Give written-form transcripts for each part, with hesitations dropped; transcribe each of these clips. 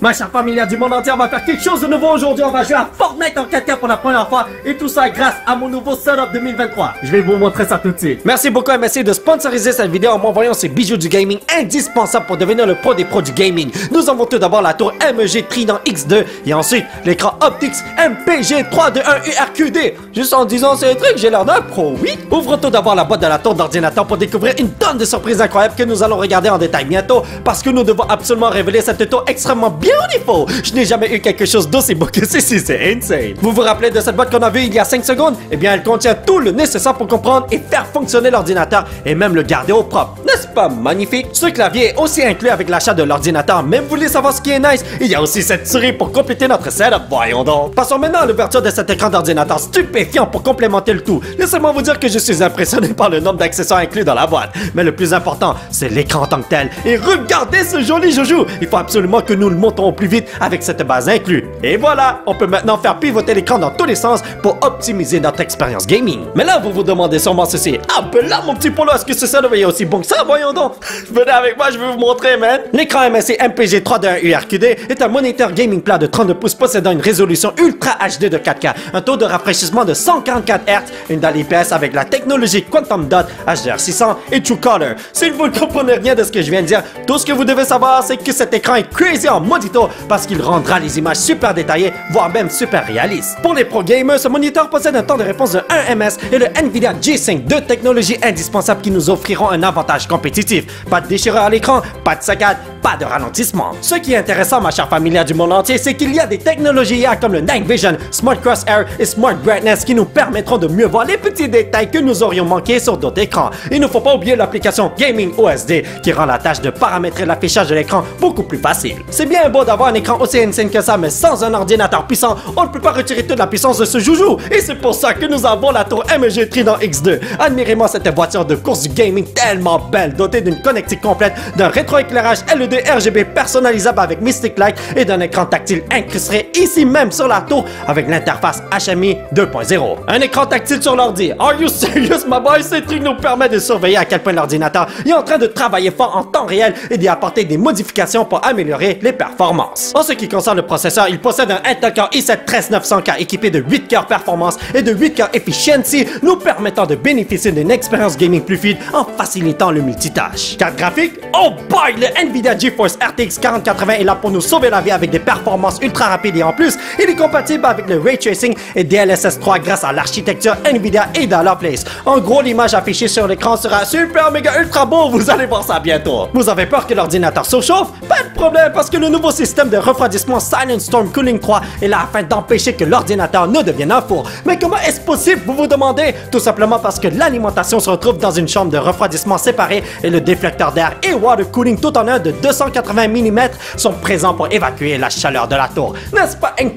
Ma chère famille du monde entier, on va faire quelque chose de nouveau aujourd'hui. On va jouer à Fortnite en 4K pour la première fois. Et tout ça grâce à mon nouveau setup 2023. Je vais vous montrer ça tout de suite. Merci beaucoup à MSI de sponsoriser cette vidéo en m'envoyant ces bijoux du gaming indispensables pour devenir le pro des pros du gaming. Nous avons tout d'abord la tour MEG Trident X2 et ensuite l'écran Optix MPG321URQD. Juste en disant ces trucs, j'ai l'air d'un pro, oui. Ouvrons tout d'abord la boîte de la tour d'ordinateur pour découvrir une tonne de surprises incroyables que nous allons regarder en détail bientôt parce que nous devons absolument révéler cette tour extrêmement bien. Beautiful. Je n'ai jamais eu quelque chose d'aussi beau que ceci, c'est insane. Vous vous rappelez de cette boîte qu'on a vue il y a 5 secondes? Eh bien, elle contient tout le nécessaire pour comprendre et faire fonctionner l'ordinateur et même le garder au propre. N'est-ce pas magnifique? Ce clavier est aussi inclus avec l'achat de l'ordinateur, même vous voulez savoir ce qui est nice. Il y a aussi cette souris pour compléter notre setup, voyons donc. Passons maintenant à l'ouverture de cet écran d'ordinateur stupéfiant pour complémenter le tout. Laissez-moi vous dire que je suis impressionné par le nombre d'accessoires inclus dans la boîte. Mais le plus important, c'est l'écran en tant que tel. Et regardez ce joli joujou! Il faut absolument que nous le montrions au plus vite avec cette base inclue. Et voilà, on peut maintenant faire pivoter l'écran dans tous les sens pour optimiser notre expérience gaming. Mais là, vous vous demandez sûrement ceci. Ah, ben là, mon petit polo, est-ce que ce setup est aussi bon que ça? Voyons donc. Venez avec moi, je vais vous montrer, man. L'écran MSI MPG321URQD est un moniteur gaming plat de 32 pouces possédant une résolution Ultra HD de 4K, un taux de rafraîchissement de 144 Hz, une dalle IPS avec la technologie Quantum Dot, HDR600 et True Color. Si vous ne comprenez rien de ce que je viens de dire, tout ce que vous devez savoir, c'est que cet écran est crazy en mode parce qu'il rendra les images super détaillées, voire même super réalistes. Pour les pro gamers, ce moniteur possède un temps de réponse de 1 ms et le NVIDIA G-Sync, deux technologies indispensables qui nous offriront un avantage compétitif. Pas de déchirure à l'écran, pas de saccade, pas de ralentissement. Ce qui est intéressant, ma chère famille du monde entier, c'est qu'il y a des technologies IA comme le Night Vision, Smart Cross Air et Smart Brightness qui nous permettront de mieux voir les petits détails que nous aurions manqués sur d'autres écrans. Il ne faut pas oublier l'application Gaming OSD qui rend la tâche de paramétrer l'affichage de l'écran beaucoup plus facile. C'est bien beau d'avoir un écran aussi insane que ça, mais sans un ordinateur puissant, on ne peut pas retirer toute la puissance de ce joujou. Et c'est pour ça que nous avons la tour MEG Trident X2. Admirez-moi cette voiture de course du gaming tellement belle, dotée d'une connectique complète, d'un rétroéclairage LED RGB personnalisable avec Mystic Light et d'un écran tactile incrusté ici même sur la tour avec l'interface HMI 2.0. Un écran tactile sur l'ordi. Are you serious, my boy? Ce truc nous permet de surveiller à quel point l'ordinateur est en train de travailler fort en temps réel et d'y apporter des modifications pour améliorer les performances. En ce qui concerne le processeur, il possède un Intel Core i7-13900K équipé de 8 cœurs performance et de 8 cœurs efficiency, nous permettant de bénéficier d'une expérience gaming plus fluide en facilitant le multitâche. Carte graphique? Oh boy! Le NVIDIA GeForce RTX 4080 est là pour nous sauver la vie avec des performances ultra rapides et en plus, il est compatible avec le ray tracing et DLSS3 grâce à l'architecture NVIDIA Ada Lovelace. En gros, l'image affichée sur l'écran sera super méga ultra beau, vous allez voir ça bientôt. Vous avez peur que l'ordinateur surchauffe? Pas de problème parce que le nouveau système de refroidissement Silent Storm Cooling 3 est là afin d'empêcher que l'ordinateur ne devienne un four. Mais comment est-ce possible, vous vous demandez? Tout simplement parce que l'alimentation se retrouve dans une chambre de refroidissement séparée et le déflecteur d'air et water cooling tout en un de 280 mm sont présents pour évacuer la chaleur de la tour. N'est-ce pas incredible?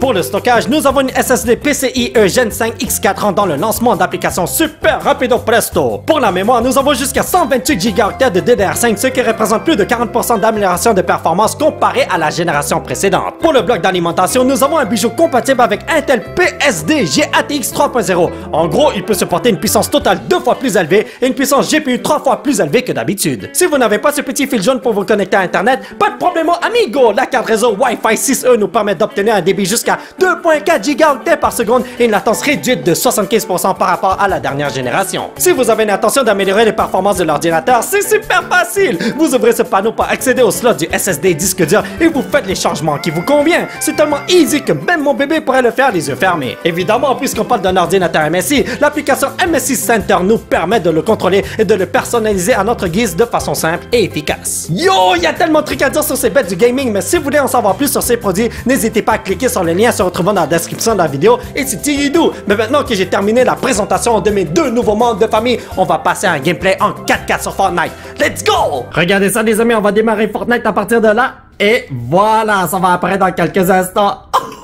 Pour le stockage, nous avons une SSD PCIe Gen 5 X4 rendant le lancement d'applications super rapido presto. Pour la mémoire, nous avons jusqu'à 128 Go de DDR5, ce qui représente plus de 40% d'amélioration de performance comparé à la génération précédente. Pour le bloc d'alimentation, nous avons un bijou compatible avec Intel PSD GATX 3.0. En gros, il peut supporter une puissance totale 2 fois plus élevée et une puissance GPU 3 fois plus élevée que d'habitude. Si vous n'avez pas ce petit fil jaune pour vous connecter à Internet, pas de problème, amigo! La carte réseau Wi-Fi 6E nous permet d'obtenir un débit jusqu'à 2.4 Go par seconde et une latence réduite de 75% par rapport à la dernière génération. Si vous avez l'intention d'améliorer les performances de l'ordinateur, c'est super facile! Vous ouvrez ce panneau pour accéder au slot du SSD disque dur et vous faites les changements qui vous conviennent. C'est tellement easy que même mon bébé pourrait le faire les yeux fermés. Évidemment, puisqu'on parle d'un ordinateur MSI, l'application MSI Center nous permet de le contrôler et de le personnaliser à notre guise de façon simple et efficace. Yo, il y a tellement de trucs à dire sur ces bêtes du gaming, mais si vous voulez en savoir plus sur ces produits, n'hésitez pas à cliquer sur les liens se retrouvant dans la description de la vidéo et c'est Tiridou. Mais maintenant que j'ai terminé la présentation de mes 2 nouveaux membres de famille, on va passer à un gameplay en 4K sur Fortnite. Let's go! Regardez ça les amis, on va démarrer Fortnite à partir de là. Et voilà, ça va apparaître dans quelques instants.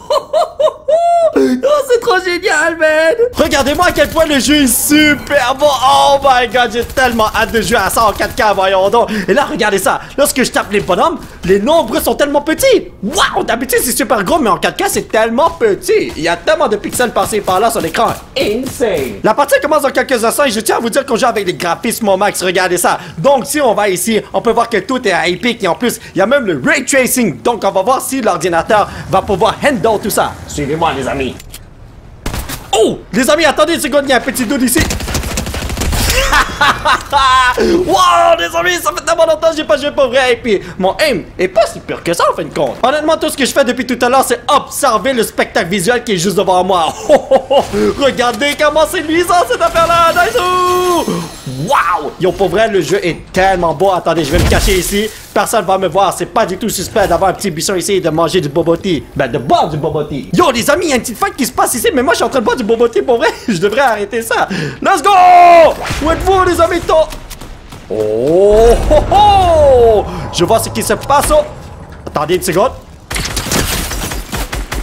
Oh, c'est trop génial, man. Regardez-moi à quel point le jeu est super bon. Oh my god, j'ai tellement hâte de jouer à ça en 4K, voyons donc. Et là, regardez ça. Lorsque je tape les bonhommes, les nombres sont tellement petits. Waouh, d'habitude, c'est super gros, mais en 4K, c'est tellement petit. Il y a tellement de pixels passés par là sur l'écran. Insane. La partie commence dans quelques instants et je tiens à vous dire qu'on joue avec des graphismes au max. Regardez ça. Donc, si on va ici, on peut voir que tout est à épique et en plus, il y a même le ray tracing. Donc, on va voir si l'ordinateur va pouvoir handle tout ça. Suivez-moi, les amis. Oh, les amis, attendez une seconde, il y a un petit doute ici. Wow, les amis, ça fait tellement longtemps que j'ai pas joué pour vrai. Et puis, mon aim est pas si pur que ça en fin de compte. Honnêtement, tout ce que je fais depuis tout à l'heure, c'est observer le spectacle visuel qui est juste devant moi. Oh, oh, oh. Regardez comment c'est luisant cette affaire-là. Nice. Wow, yo, pour vrai, le jeu est tellement beau. Attendez, je vais me cacher ici. Personne va me voir. C'est pas du tout suspect d'avoir un petit buisson ici et de manger du boboti. Ben, de boire du boboti. Yo, les amis, il y a une petite fête qui se passe ici, mais moi, je suis en train de boire du boboti pour vrai. Je devrais arrêter ça. Let's go. Où êtes-vous, les amis? Oh, oh, oh! Je vois ce qui se passe. Oh. Attendez une seconde.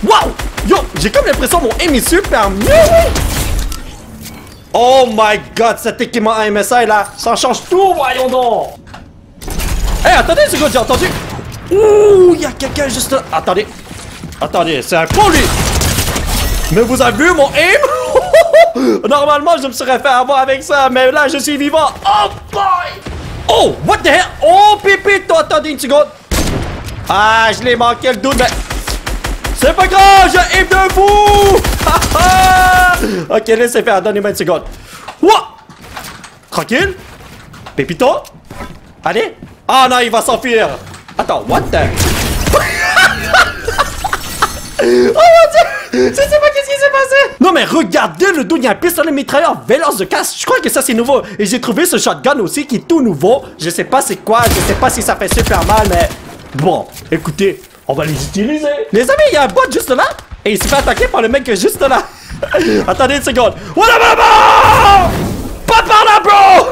Wow! Yo, j'ai comme l'impression que mon aim est super mieux. Oh my god, cet équipement MSI là, ça change tout, voyons donc! Hé, attendez une seconde, j'ai entendu. Ouh, il y a quelqu'un juste là. Attendez. Attendez, c'est un con lui. Mais vous avez vu mon aim? Normalement, je me serais fait avoir avec ça, mais là, je suis vivant. Oh, boy! Oh, what the hell? Oh, pipi, toi, attendez une seconde. Ah, je l'ai manqué le doute, mais... C'est pas grave, je aime de vous! Ok, laissez faire, donnez-moi une seconde. What? Tranquille? Pépito? Allez? Ah non, il va s'enfuir. Attends, what the... Oh mon dieu! Je sais pas qu'est-ce qui s'est passé! Non mais regardez le dos, il y a un pistolet mitrailleur véloce de casse. Je crois que ça c'est nouveau. Et j'ai trouvé ce shotgun aussi qui est tout nouveau. Je sais pas c'est quoi, je sais pas si ça fait super mal, mais... Bon, écoutez, on va les utiliser. Les amis, il y a un bot juste là. Et il s'est fait attaquer par le mec juste là. Attendez une seconde. Oh la maman! Pas par là, bro!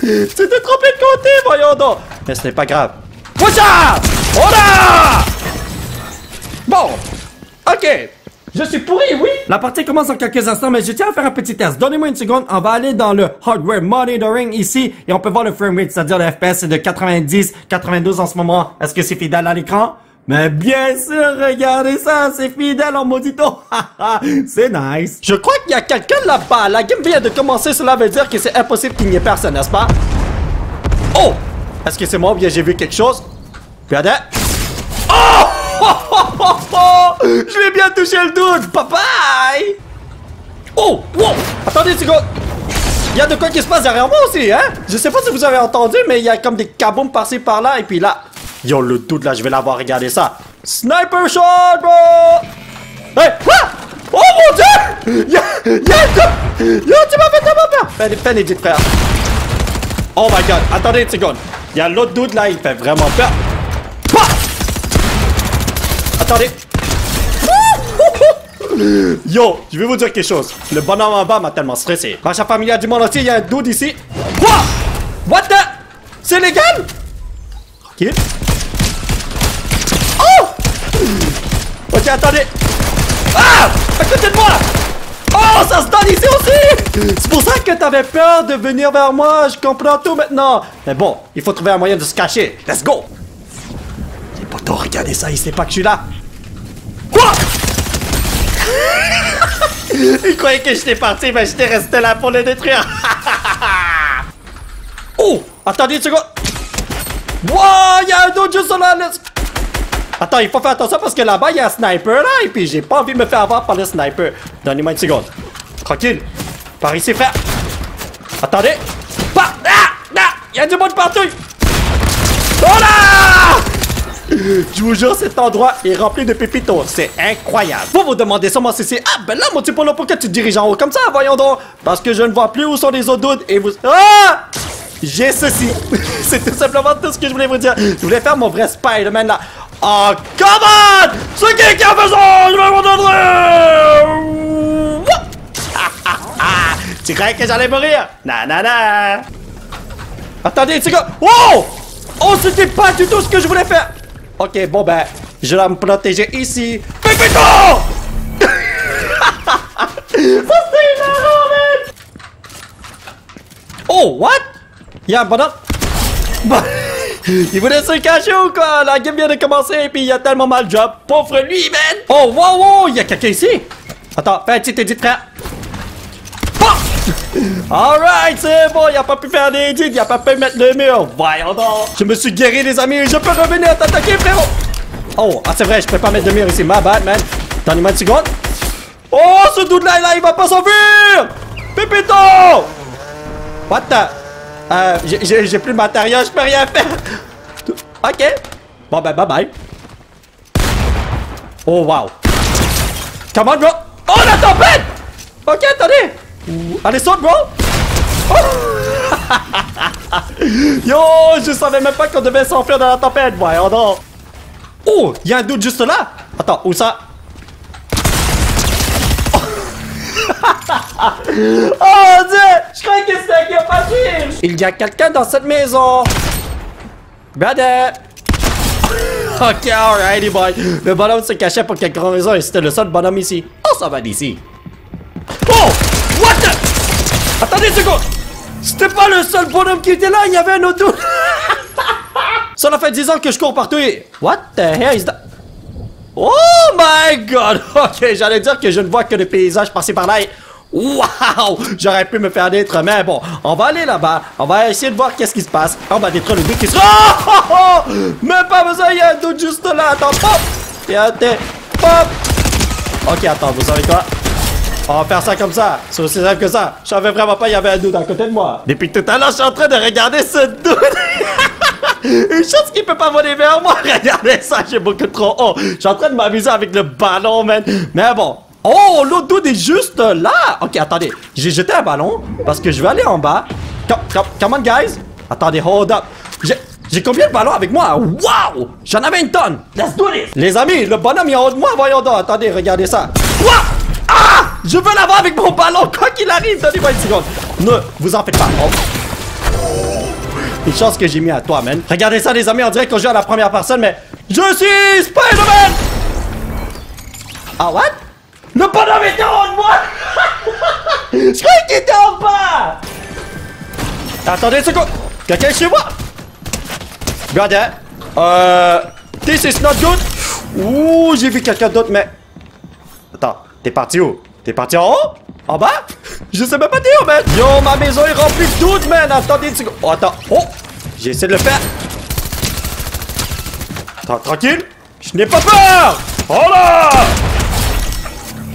Tu t'es trompé de côté, voyons donc. Mais ce n'est pas grave. Poucha! Oh là! Bon! Ok, je suis pourri, oui. La partie commence en quelques instants, mais je tiens à faire un petit test. Donnez-moi une seconde, on va aller dans le hardware monitoring ici, et on peut voir le framerate, c'est-à-dire le FPS de 90, 92 en ce moment. Est-ce que c'est fidèle à l'écran? Mais bien sûr, regardez ça, c'est fidèle en modito. C'est nice. Je crois qu'il y a quelqu'un là-bas, la game vient de commencer, cela veut dire que c'est impossible qu'il n'y ait personne, n'est-ce pas? Oh! Est-ce que c'est moi ou bien j'ai vu quelque chose? Regardez. Oh! Je vais bien toucher le doute. Bye bye. Oh, wow. Attendez une seconde. Il y a de quoi qui se passe derrière moi aussi, hein. Je sais pas si vous avez entendu, mais il y a comme des kabooms passés par là. Et puis là, yo, le doute là, je vais l'avoir. Regardez ça. Sniper shot, bro. Hey, ah! Oh mon dieu. Yo, tu m'as fait tellement peur. Fais des petites frères. Oh my god. Attendez une seconde. Il y a l'autre doute là, il fait vraiment peur. Attendez. Yo, je vais vous dire quelque chose. Le bonhomme en bas m'a tellement stressé. Rachat familial du monde aussi, il y a un dude ici. Quoi? What the? C'est légal? Tranquille. Oh! Ok, attendez. Ah! À côté de moi là! Oh, ça se donne ici aussi! C'est pour ça que t'avais peur de venir vers moi. Je comprends tout maintenant. Mais bon, il faut trouver un moyen de se cacher. Let's go! Les potos, regardez ça, il sait pas que je suis là. Quoi? Il croyait que j'étais parti, mais j'étais resté là pour le détruire. Oh! Attendez une seconde. Wow! Il y a un autre juste là. Attends, il faut faire attention parce que là-bas, il y a un sniper là. Et puis, j'ai pas envie de me faire avoir par le sniper. Donnez-moi une seconde. Tranquille. Par ici, frère. Attendez. Bah! Ah! Ah! Il y a du monde partout. Oh là! Je vous jure, cet endroit est rempli de pépitos. C'est incroyable. Vous vous demandez sûrement si c'est... Ah, ben là, mon petit polo, pourquoi tu te diriges en haut comme ça? Voyons donc. Parce que je ne vois plus où sont les autres dudes et vous... Ah! J'ai ceci. C'est tout simplement tout ce que je voulais vous dire. Je voulais faire mon vrai Spider-Man, là. Oh, come on! Ce qui a besoin, je vais vous donner! Tu croyais que j'allais mourir? Nanana! Attendez, c'est quoi? Wow! Oh, c'était pas du tout ce que je voulais faire. Ok, bon ben, je vais me protéger ici. Pépito! c'est hilarant, mec. Oh, what? Y'a un bonhomme. Il voulait se cacher ou quoi? La game vient de commencer et puis il a tellement mal job. Pauvre lui, man. Oh, wow, wow, y'a quelqu'un ici. Attends, fais un petit edit, frère. Alright, c'est bon, il a pas pu faire des edits, il a pas pu mettre le mur. Voyons donc. Je me suis guéri, les amis, je peux revenir t'attaquer, frérot. Oh, ah, c'est vrai, je peux pas mettre de mur ici. Ma bad, man. Donnez-moi une seconde. Oh, ce dude là, il va pas s'enfuir. Pépito. What the? J'ai plus de matériel, je peux rien faire. Ok. Bon, ben, bye bye. Oh, wow. Come on, bro. Oh, la tempête. Ok, attendez. Allez, saute, bro. Oh. Yo, je savais même pas qu'on devait s'enfuir dans la tempête. Ouais, oh non. Oh, il y a un doute juste là. Attends, où ça? Oh Dieu, je crois que c'est un qui a passé. Il y a quelqu'un dans cette maison. Badette. Ok, alrighty boy. Le bonhomme se cachait pour quelque raison et c'était le seul bonhomme ici. On s'en va d'ici. Oh, what the... Attendez une seconde. C'était pas le seul bonhomme qui était là, il y avait un autre. Ça fait 10 ans que je cours partout et... What the hell is that? Oh my god! Ok, j'allais dire que je ne vois que des paysages passer par là et... Waouh! J'aurais pu me faire détruire, mais bon, on va aller là-bas, on va essayer de voir qu'est-ce qui se passe. On va détruire le doute qui se... Oh! Oh, oh! Même pas besoin, il y a un doute juste là, attends, hop! Et attends, hop! Ok, attends, vous savez quoi? On va faire ça comme ça, c'est aussi simple que ça. Je savais vraiment pas, il y avait un doute à côté de moi. Depuis tout à l'heure, je suis en train de regarder ce doute. Une chose qui peut pas voler vers moi. Regardez ça, j'ai beaucoup trop haut. Je suis en train de m'amuser avec le ballon, man. Mais bon. Oh, l'autre dude est juste là. Ok, attendez. J'ai jeté un ballon parce que je vais aller en bas. Come on, guys. Attendez, hold up. J'ai combien de ballons avec moi? Wow! J'en avais une tonne. Let's do this. Les amis, le bonhomme est en haut de moi. Voyons donc. Attendez, regardez ça. Wow! Ah! Je veux l'avoir avec mon ballon, quoi qu'il arrive. Donnez-moi une seconde. Ne vous en faites pas. Oh. Une chance que j'ai mis à toi, man. Regardez ça, les amis, on dirait qu'on joue à la première personne, mais... Je suis Spider-Man! Ah, what? Le bonhomme était en haut de moi! Je croyais qu'il était en bas! Attendez une seconde! Quelqu'un chez moi? Regardez, hein? This is not good! Ouh, j'ai vu quelqu'un d'autre, mais... Attends, t'es parti où? T'es parti en haut? En bas? Je sais même pas dire, man! Yo, ma maison est remplie de doutes, man! Attendez une seconde! Oh, attends! Oh! J'ai essayé de le faire! Attends, tranquille! Je n'ai pas peur! Oh là!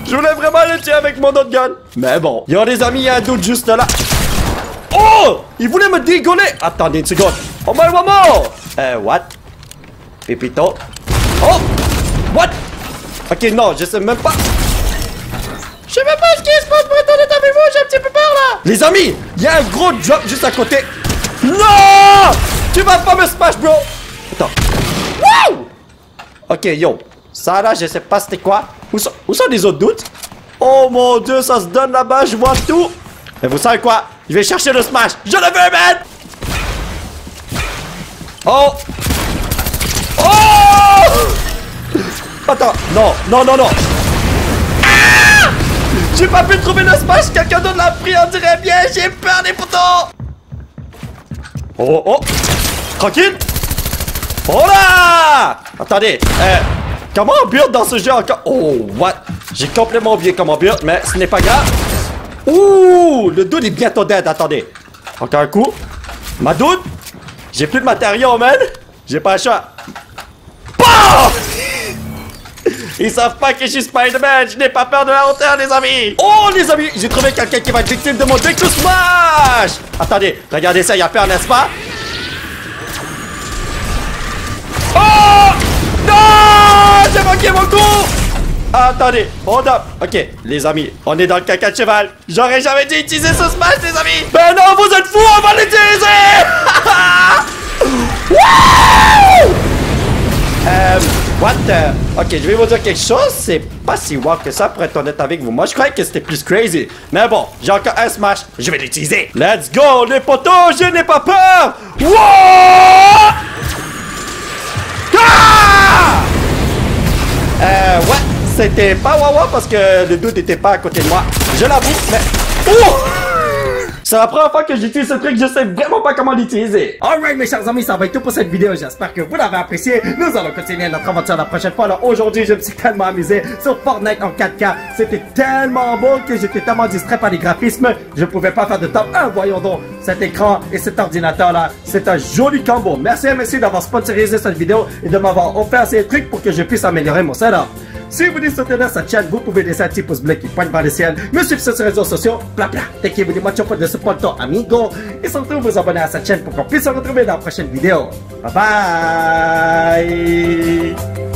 Je voulais vraiment le tirer avec mon autre gun! Mais bon! Yo, les amis, il y a un doute juste là! Oh! Il voulait me dégoler! Attendez une seconde! Oh, my maman! What? Pépito! Oh! What? Ok, non, je sais même pas! Je sais même pas ce qui se passe, mais attendez, t'as vu vous, j'ai un petit peu peur là! Les amis, il y a un gros drop juste à côté. Non! Tu vas pas me smash, bro! Attends. Wow! Ok, yo. Ça là, je sais pas c'était quoi. Où sont les autres doutes? Oh mon dieu, ça se donne là-bas, je vois tout. Mais vous savez quoi? Je vais chercher le smash. Je le veux, man! Oh! Oh! Attends, non, non, non, non! J'ai pas pu trouver le smash, quelqu'un d'autre l'a pris, on dirait bien, j'ai peur des poteaux. Oh, oh, tranquille. Oh là. Attendez, comment on build dans ce jeu encore? Oh, what? J'ai complètement oublié comment on build, mais ce n'est pas grave. Ouh, le dude est bientôt dead, attendez. Encore un coup. Ma dude, j'ai plus de matériaux, man. J'ai pas le choix. Bah! Ils savent pas que je suis Spider-Man, je n'ai pas peur de la hauteur, les amis. Oh, les amis, j'ai trouvé quelqu'un qui va être victime de mon deck to smash. Attendez, regardez ça, il a peur, n'est-ce pas? Oh! Non! J'ai manqué mon coup! Attendez, hold up. Ok, les amis, on est dans le caca de cheval. J'aurais jamais dû utiliser ce smash, les amis. Ben non, vous êtes fous, on va l'utiliser. Wouh! What the... Ok, je vais vous dire quelque chose, c'est pas si wow que ça pour être honnête avec vous. Moi, je croyais que c'était plus crazy. Mais bon, j'ai encore un smash, je vais l'utiliser. Let's go, les potos, je n'ai pas peur. Wow! Ah! What? c'était pas wawa parce que le doute était pas à côté de moi. Je l'avoue, mais... Oh! C'est la première fois que j'utilise ce truc, je sais vraiment pas comment l'utiliser. Alright mes chers amis, ça va être tout pour cette vidéo, j'espère que vous l'avez apprécié. Nous allons continuer notre aventure la prochaine fois. Alors aujourd'hui, je me suis tellement amusé sur Fortnite en 4K. C'était tellement beau que j'étais tellement distrait par les graphismes. Je pouvais pas faire de top 1, voyons donc. Cet écran et cet ordinateur là, c'est un joli combo. Merci à MSI d'avoir sponsorisé cette vidéo et de m'avoir offert ces trucs pour que je puisse améliorer mon setup. Si vous voulez soutenir cette chaîne, vous pouvez laisser un petit pouce bleu qui pointe vers le ciel, me suivre sur ces réseaux sociaux, bla bla. Thank you very much for the support, amigo. Et surtout, vous abonner à cette chaîne pour qu'on puisse se retrouver dans la prochaine vidéo. Bye bye!